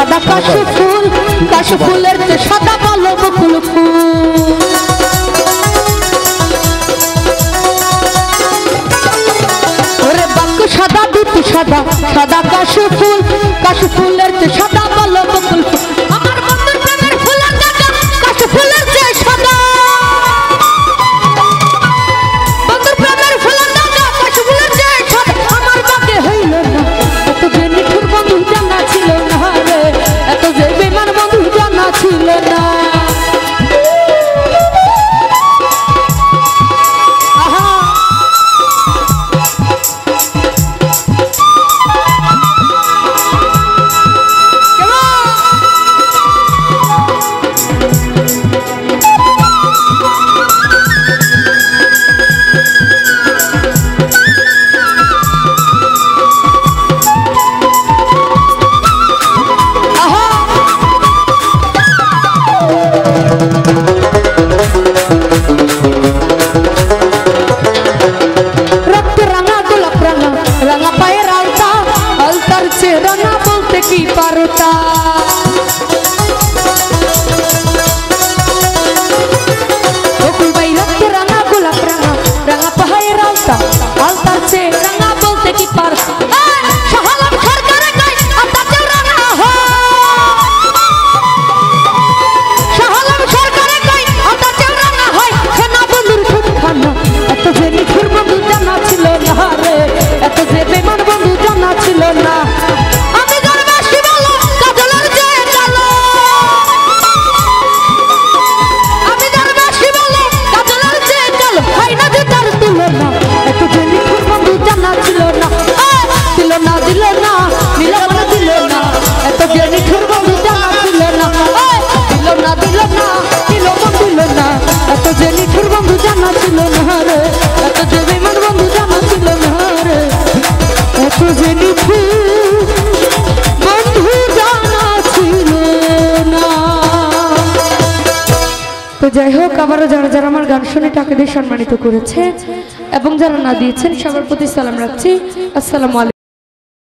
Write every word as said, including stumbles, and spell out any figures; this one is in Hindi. सदा काशु फूल काशु फूलर ते सदा बलो बकुल अमर बंधु प्रेमेर फुलर काटा काशु फूलर ते सदा बंधु प्रेमेर फुलर काटा काशु फूलर ते सदा अमर पক্ষে হইল না এত যে নিঠুর বন্ধু জানা ছিল না রে এত যে বেমান বন্ধু জানা ছিল না। Oculpa y जैक आबारो जरा जरा आमार गान शुने टाका दिए सम्मानित करेछेन एबं जरा ना दिएछेन सबार प्रति सालाम राखछि। आसসালামু আলাইকুম।